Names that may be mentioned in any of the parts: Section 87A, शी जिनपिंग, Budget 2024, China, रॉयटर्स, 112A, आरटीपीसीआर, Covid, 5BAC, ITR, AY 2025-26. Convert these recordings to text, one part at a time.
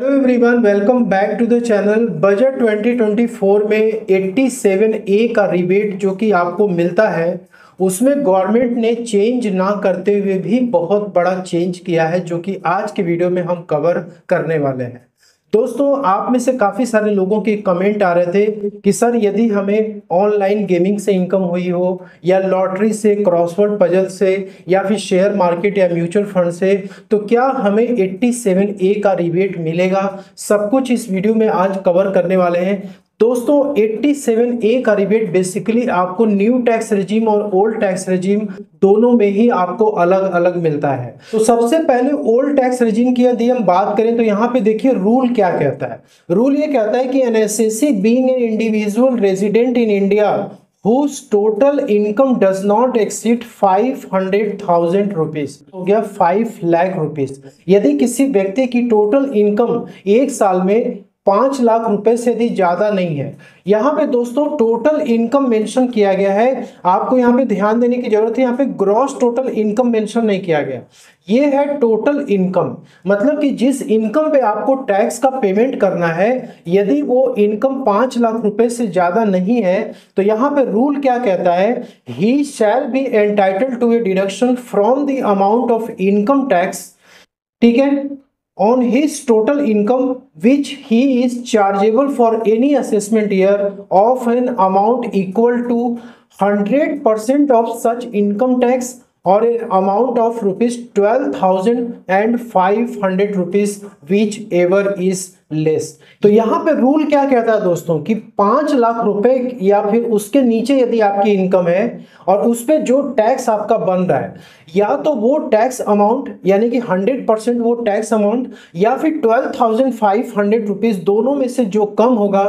Hello everyone, welcome back to the channel. Budget 2024 में 87A का rebate जो कि आपको मिलता है, उसमें गवर्नमेंट ने चेंज ना करते हुए भी बहुत बड़ा चेंज किया है, जो कि आज के वीडियो में हम कवर करने वाले हैं। दोस्तों, आप में से काफ़ी सारे लोगों के कमेंट आ रहे थे कि सर, यदि हमें ऑनलाइन गेमिंग से इनकम हुई हो या लॉटरी से, क्रॉसवर्ड पजल से या फिर शेयर मार्केट या म्यूचुअल फंड से, तो क्या हमें 87A का रिबेट मिलेगा? सब कुछ इस वीडियो में आज कवर करने वाले हैं। दोस्तों, 87A का रिबेट बेसिकली आपको न्यू टैक्स रेजिम और ओल्ड टैक्स रेजिम दोनों में ही आपको अलग अलग मिलता है। तो सबसे पहले ओल्ड टैक्स रेजिम की यदि हम बात करें तो यहाँ पे देखिए रूल क्या कहता है। रूल ये कहता है कि an assessee being an individual resident in India whose total income does not exceed 500,000 rupees, हो गया 5 लाख रुपीज। यदि किसी व्यक्ति की टोटल इनकम एक साल में 5 लाख रुपए से भी ज्यादा नहीं है। यहाँ पे दोस्तों टोटल इनकम मेंशन किया गया है, आपको यहाँ पे ध्यान देने की जरूरत है। यहाँ पे ग्रॉस टोटल इनकम मेंशन नहीं किया गया, ये है टोटल इनकम। मतलब कि जिस इनकम पे आपको टैक्स का पेमेंट करना है, यदि वो इनकम 5 लाख रुपए से ज्यादा नहीं है, तो यहाँ पे रूल क्या कहता है, he shall be entitled to a deduction from the amount of income tax, ठीक है, on his total income which he is chargeable for any assessment year of an amount equal to 100% of such income tax or an amount of rupees 12,500 rupees whichever is less. तो यहाँ पे rule क्या कहता है दोस्तों कि 5 लाख रुपए या फिर उसके नीचे यदि आपकी इनकम है और उस पर जो टैक्स आपका बन रहा है, या तो वो टैक्स अमाउंट यानी कि 100% वो टैक्स अमाउंट या फिर 12,500 रुपीज, दोनों में से जो कम होगा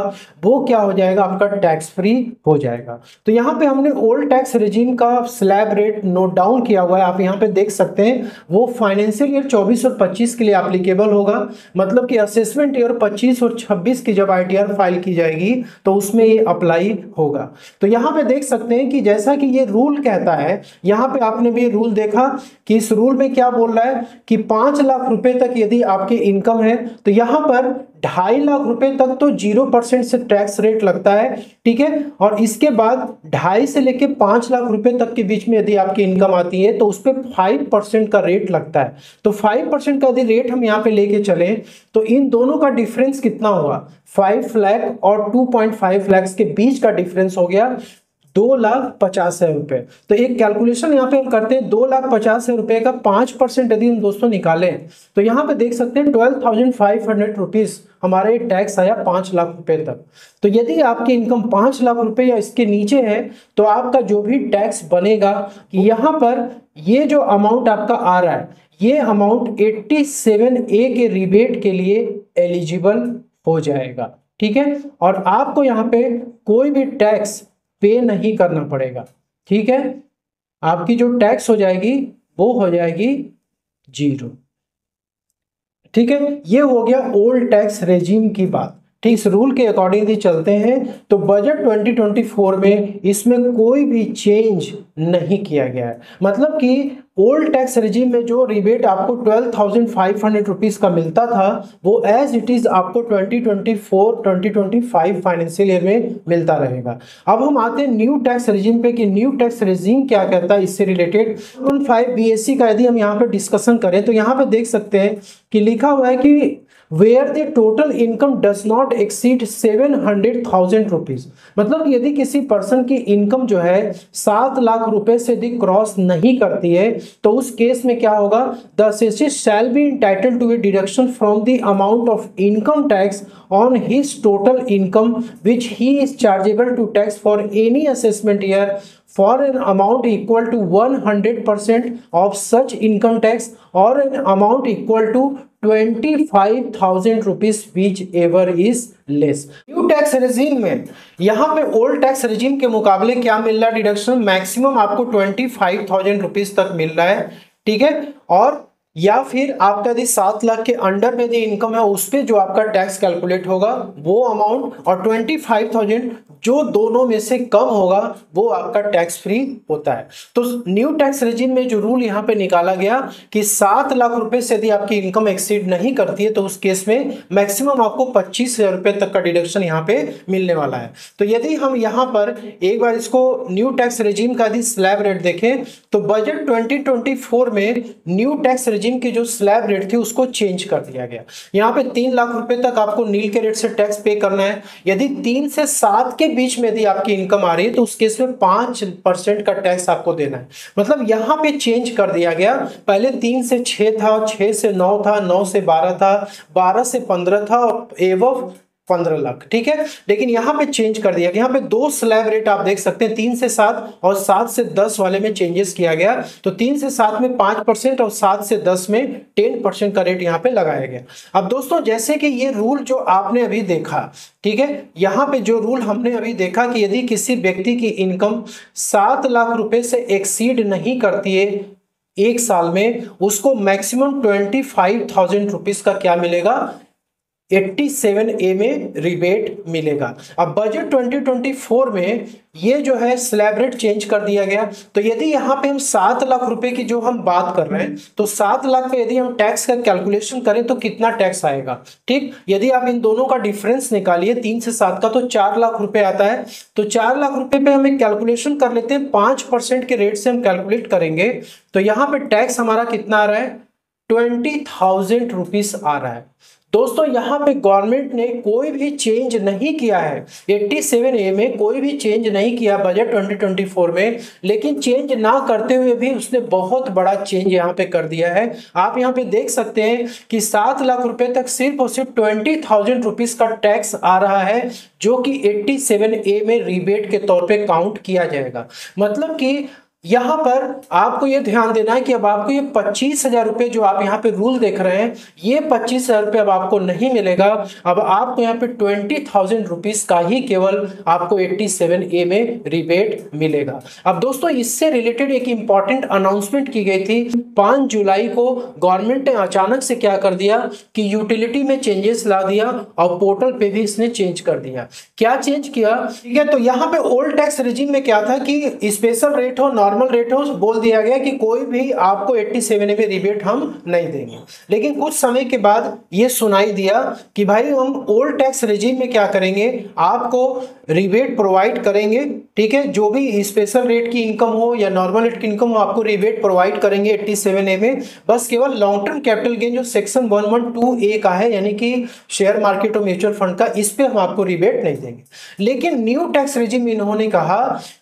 वो क्या हो जाएगा, आपका टैक्स फ्री हो जाएगा। तो यहाँ पे हमने ओल्ड टैक्स रेजिम का स्लैब रेट नोट डाउन किया हुआ है, आप यहाँ पे देख सकते हैं। वो फाइनेंशियल ईयर 24 और 25 के लिए एप्लीकेबल होगा। मतलब कि असेसमेंट 25 और 26 की जब आईटीआर फाइल की जाएगी तो उसमें ये अप्लाई होगा। तो यहां पे देख सकते हैं कि जैसा कि ये रूल कहता है, यहां पे आपने भी रूल देखा कि इस रूल में क्या बोल रहा है कि 5 लाख रुपए तक यदि आपकी इनकम है तो यहां पर 2.5 लाख रुपए तक तो 0% से टैक्स रेट लगता है, ठीक है। और इसके बाद 2.5 से लेकर 5 लाख रुपए तक के बीच में यदि आपकी इनकम आती है तो उस पर 5% का रेट लगता है। तो 5% का यदि रेट हम यहाँ पे लेके चले तो इन दोनों का डिफरेंस कितना हुआ, 5 लाख और 2.5 लाख के बीच का डिफरेंस हो गया 2,50,000 रुपए। तो एक कैलकुलेशन यहाँ पे हम करते हैं, 2,50,000 रुपए का 5% यदि हम दोस्तों निकालें तो यहाँ पे देख सकते हैं 12,500 रुपीज हमारे टैक्स आया 5 लाख रुपए तक। तो यदि आपकी इनकम 5 लाख रुपए या इसके नीचे है तो आपका जो भी टैक्स बनेगा, यहाँ पर ये जो अमाउंट आपका आ रहा है, ये अमाउंट 87A के रिबेट के लिए एलिजिबल हो जाएगा, ठीक है। और आपको यहाँ पे कोई भी टैक्स पे नहीं करना पड़ेगा, ठीक है। आपकी जो टैक्स हो जाएगी वो हो जाएगी 0, ठीक है। ये हो गया ओल्ड टैक्स रेजिम की बात, ठीक। इस रूल के अकॉर्डिंगली चलते हैं। तो बजट 2024 में इसमें कोई भी चेंज नहीं किया गया है। मतलब कि ओल्ड टैक्स रेजिम में जो रिबेट आपको 12,500 रुपीज़ का मिलता था, वो एज इट इज़ आपको 2024-2025 फाइनेंशियल ईयर में मिलता रहेगा। अब हम आते हैं न्यू टैक्स रेजिम पे कि न्यू टैक्स रेजिम क्या कहता है। इससे रिलेटेड 5BAC का यदि हम यहाँ पे डिस्कशन करें तो यहाँ पे देख सकते हैं कि लिखा हुआ है कि where the total income does not exceed 700,000 rupees. मतलब यदि किसी पर्सन की इनकम जो है 7 लाख रुपए से यदि क्रॉस नहीं करती है तो उस केस में क्या होगा, the assessee shall be entitled to a deduction from the amount of income tax on his total income which he is chargeable to tax for any assessment year for an amount equal to 100% of such income tax और an amount equal to 25,000 rupees whichever is less. New tax regime में यहाँ पे old tax regime के मुकाबले क्या मिल रहा है डिडक्शन, मैक्सिमम आपको 25,000 रुपीज तक मिल रहा है, ठीक है। और या फिर आपका यदि 7 लाख के अंडर में यदि इनकम है उस पर जो आपका टैक्स कैलकुलेट होगा वो अमाउंट, और 25,000 जो दोनों में से कम होगा वो आपका टैक्स फ्री होता है। तो न्यू टैक्स रेजिम में जो रूल यहाँ पे निकाला गया कि 7 लाख रुपए से यदि आपकी इनकम एक्सीड नहीं करती है तो उस केस में मैक्सिमम आपको 25,000 रुपये तक का डिडक्शन यहाँ पे मिलने वाला है। तो यदि हम यहाँ पर एक बार इसको न्यू टैक्स रेजिम का यदि स्लैब रेट देखें तो बजट 2024 में न्यू टैक्स रेजिम की जो स्लैब रेट थी उसको चेंज कर दिया गया। यहाँ पे 3 लाख रुपए तक आपको नील के रेट से टैक्स पे करना है। यदि 3 से 7 के बीच में यदि आपकी इनकम आ रही है तो उस केस में 5% का टैक्स आपको देना है। मतलब यहाँ पे चेंज कर दिया गया, पहले 3 से 6 था, 6 से 9 था, 9 से 12 था, 12 से 15 था और एवब 15 लाख, ठीक है। लेकिन यहाँ पे चेंज कर दिया गया, यहाँ पे 2 स्लैब रेट आप देख सकते हैं 3 से 7 और 7 से 10 वाले में चेंजेस किया गया। तो 3 से 7 में 5% और 7 से 10 में 10% का रेट यहाँ पे लगाया गया। अब दोस्तों जैसे कि ये रूल जो आपने अभी देखा, ठीक है, यहाँ पे जो रूल हमने अभी देखा कि यदि किसी व्यक्ति की इनकम 7 लाख रुपए से एक्सीड नहीं करती है एक साल में, उसको मैक्सिमम 25,000 रुपीज का क्या मिलेगा, 87A में रिबेट मिलेगा। अब बजट 2024 में ये जो है स्लैब रेट चेंज कर दिया गया। तो यदि यहाँ पे हम 7 लाख रुपए की जो हम बात कर रहे हैं तो 7 लाख पे यदि हम टैक्स का कैलकुलेशन करें तो कितना टैक्स आएगा, ठीक। यदि आप इन दोनों का डिफरेंस निकालिए 3 से 7 का तो 4 लाख रुपए आता है। तो 4 लाख रुपए पे हमें कैलकुलेशन कर लेते हैं, 5% के रेट से हम कैलकुलेट करेंगे तो यहाँ पे टैक्स हमारा कितना आ रहा है, 20,000 रुपीज आ रहा है। दोस्तों यहाँ पे गवर्नमेंट ने कोई भी चेंज नहीं किया है, 87A में कोई भी चेंज नहीं किया बजट 2024 में, लेकिन चेंज ना करते हुए भी उसने बहुत बड़ा चेंज यहाँ पे कर दिया है। आप यहाँ पे देख सकते हैं कि 7 लाख रुपए तक सिर्फ और सिर्फ 20,000 रुपीज का टैक्स आ रहा है जो कि 87A में रिबेट के तौर पे काउंट किया जाएगा। मतलब कि यहाँ पर आपको ये ध्यान देना है कि अब आपको ये 25,000 रुपये जो आप यहाँ पे रूल देख रहे हैं ये 25,000 रुपये अब आपको नहीं मिलेगा। अब आपको यहाँ पे 20,000 रुपीज़ का ही केवल आपको 87A में रिबेट मिलेगा। अब दोस्तों इससे रिलेटेड एक इम्पॉर्टेंट अनाउंसमेंट की गई थी 5 जुलाई को। गवर्नमेंट ने अचानक से क्या कर दिया कि यूटिलिटी में चेंजेस ला दिया और पोर्टल पे भी इसने चेंज कर दिया। क्या चेंज किया, ठीक है। तो यहाँ पे ओल्ड टैक्स रेजिम में क्या था कि स्पेशल रेट हो, नॉर्मल रेट हो, बोल दिया गया कि कोई भी आपको 87A में रिबेट हम नहीं देंगे। लेकिन कुछ समय के बाद ये सुनाई दिया कि भाई हम ओल्ड टैक्स रेजिम में क्या करेंगे, आपको रिबेट प्रोवाइड करेंगे, ठीक है। जो भी स्पेशल रेट की इनकम हो या नॉर्मल रेट की इनकम हो आपको रिबेट प्रोवाइड करेंगे 87A में। बस केवल लॉन्ग टर्म कैपिटल गेन जो सेक्शन 112A का है, यानी कि शेयर मार्केट और म्यूचुअल फंड का, इस पर हम आपको रिबेट नहीं देंगे। लेकिन न्यू टैक्स रेजिम इन्होंने कहा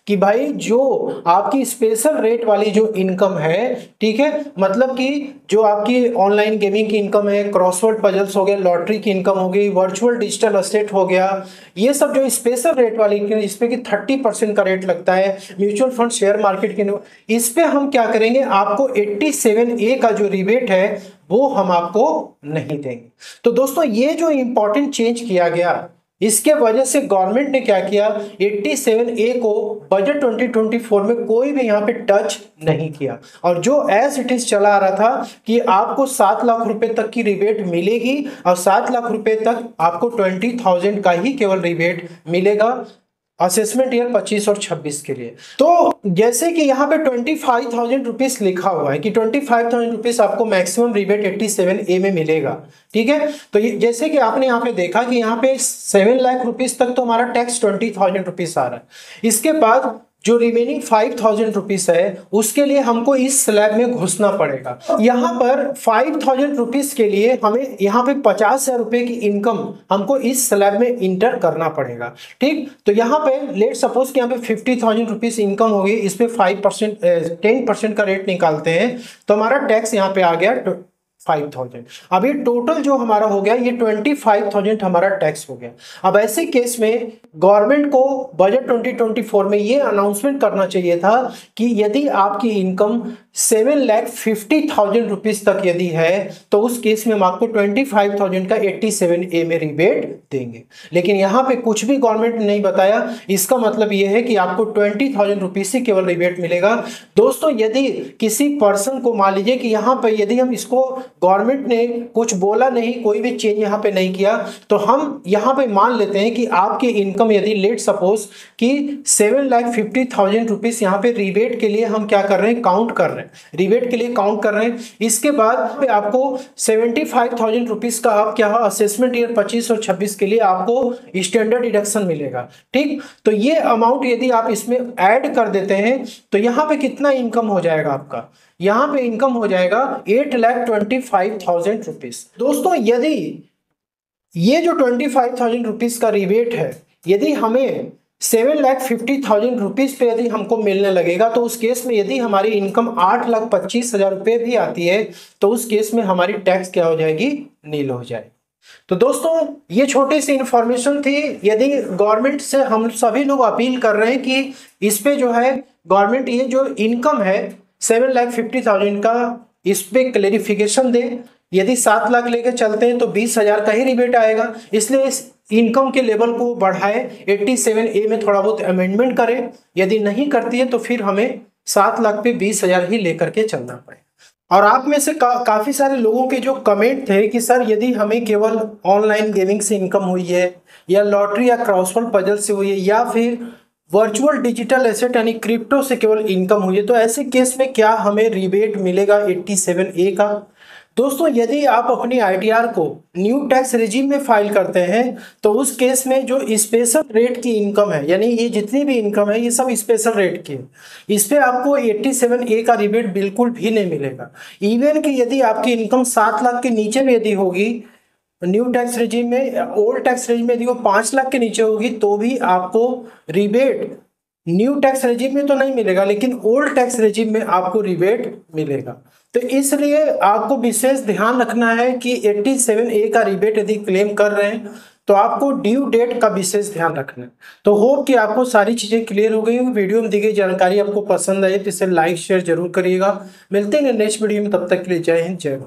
कि भाई जो आपकी स्पेशल रेट वाली जो इनकम है, ठीक है, मतलब कि जो आपकी ऑनलाइन गेमिंग की इनकम है, क्रॉसवर्ड पजल्स हो गया, लॉटरी की इनकम हो गई, वर्चुअल डिजिटल असेट हो गया, ये सब जो स्पेशल रेट वाली इनकम इस पे कि 30% का रेट लगता है, म्यूचुअल फंड शेयर मार्केट की, इस पे हम क्या करेंगे, आपको 87A का जो रिबेट है वो हम आपको नहीं देंगे। तो दोस्तों ये जो इंपॉर्टेंट चेंज किया गया इसके वजह से गवर्नमेंट ने क्या किया, 87A को बजट 2024 में कोई भी यहाँ पे टच नहीं किया और जो एज इट इज चला आ रहा था कि आपको 7 लाख रुपए तक की रिबेट मिलेगी और 7 लाख रुपए तक आपको 20,000 का ही केवल रिबेट मिलेगा असेसमेंट ईयर 25 और 26 के लिए। तो जैसे कि यहाँ पे 25,000 रुपीस लिखा हुआ है कि 25,000 रुपीस आपको मैक्सिमम रिबेट 87A में मिलेगा, ठीक है। तो जैसे कि आपने यहाँ पे देखा कि यहाँ पे 7 लाख रुपीस तक तो हमारा टैक्स 20,000 रुपीस आ रहा है। इसके बाद जो रिमेनिंग 5,000 रुपीस है उसके लिए हमको इस स्लैब में घुसना पड़ेगा। यहाँ पर 5,000 रुपीस के लिए हमें यहाँ पे 50,000 रुपये की इनकम हमको इस स्लैब में इंटर करना पड़ेगा, ठीक। तो यहाँ पे लेट सपोज कि यहाँ पे 50,000 रुपीस इनकम होगी, इस पे 10% का रेट निकालते हैं तो हमारा टैक्स यहाँ पे आ गया 5,000। अब ये टोटल जो हमारा हो गया ये 25,000 हमारा टैक्स हो गया। अब ऐसे केस में गवर्नमेंट को बजट 2024 में ये अनाउंसमेंट करना चाहिए था कि यदि आपकी इनकम 7,50,000 रुपीज तक यदि है तो उस केस में हम आपको 25,000 का 87A में रिबेट देंगे। लेकिन यहाँ पे कुछ भी गवर्नमेंट ने नहीं बताया, इसका मतलब यह है कि आपको 20,000 रुपीज से केवल रिबेट मिलेगा। दोस्तों यदि किसी पर्सन को मान लीजिए कि यहाँ पे यदि हम इसको गवर्नमेंट ने कुछ बोला नहीं, कोई भी चेंज यहाँ पे नहीं किया, तो हम यहाँ पे मान लेते हैं कि आपकी इनकम यदि लेट सपोज कि 7,50,000 रुपीज यहाँ पे रिबेट के लिए हम क्या कर रहे हैं, काउंट कर रहे हैं, रिबेट के लिए काउंट कर रहे हैं। इसके बाद आपको 75,000 रुपीस का आप क्या असेसमेंट ईयर 25 और 26 के लिए आपको स्टैंडर्ड डिडक्शन मिलेगा। ठीक, तो ये अमाउंट यदि आप इसमें ऐड कर देते हैं तो यहाँ पे कितना इनकम हो जाएगा आपका, यहाँ पे इनकम हो जाएगा 8,25,000 रुपीस। दोस्तों यदि ये जो 25,000 रुपीस का रिबेट है यदि हमें 7,50,000 रुपीज पे यदि हमको मिलने लगेगा तो उस केस में यदि हमारी इनकम 8,25,000 रुपये भी आती है तो उस केस में हमारी टैक्स क्या हो जाएगी, नील हो जाएगी। तो दोस्तों ये छोटी सी इन्फॉर्मेशन थी। यदि गवर्नमेंट से हम सभी लोग अपील कर रहे हैं कि इस पे जो है गवर्नमेंट ये जो इनकम है 7,50,000 का इस पे क्लेरिफिकेशन दे। यदि 7 लाख लेके चलते हैं तो 20,000 का ही रिबेट आएगा, इसलिए इस इनकम के लेवल को बढ़ाए, 87A में थोड़ा बहुत अमेंडमेंट करें। यदि नहीं करती है तो फिर हमें 7 लाख पे 20,000 ही लेकर के चलना पड़ेगा। और आप में से काफ़ी सारे लोगों के जो कमेंट थे कि सर यदि हमें केवल ऑनलाइन गेमिंग से इनकम हुई है या लॉटरी या क्रॉसवर्ड पजल से हुई है या फिर वर्चुअल डिजिटल एसेट यानी क्रिप्टो से केवल इनकम हुई है तो ऐसे केस में क्या हमें रिबेट मिलेगा 87A का। दोस्तों यदि आप अपनी ITR को न्यू टैक्स रेजिम में फाइल करते हैं तो उस केस में जो स्पेशल रेट की इनकम है यानी ये जितनी भी इनकम है ये सब स्पेशल रेट की है, इस पर आपको 87A का रिबेट बिल्कुल भी नहीं मिलेगा। इवन कि यदि आपकी इनकम 7 लाख के नीचे भी यदि होगी न्यू टैक्स रेजिम में, ओल्ड टैक्स रेजिम में यदि वो 5 लाख के नीचे होगी तो भी आपको रिबेट न्यू टैक्स रेजिम में तो नहीं मिलेगा लेकिन ओल्ड टैक्स रेजिम में आपको रिबेट मिलेगा। तो इसलिए आपको विशेष ध्यान रखना है कि 87A का रिबेट यदि क्लेम कर रहे हैं तो आपको ड्यू डेट का विशेष ध्यान रखना है। तो होप कि आपको सारी चीज़ें क्लियर हो गई होंगी। वीडियो में दी गई जानकारी आपको पसंद आई तो इसे लाइक शेयर जरूर करिएगा। मिलते हैं नेक्स्ट वीडियो में, तब तक के लिए जय हिंद जय भारत।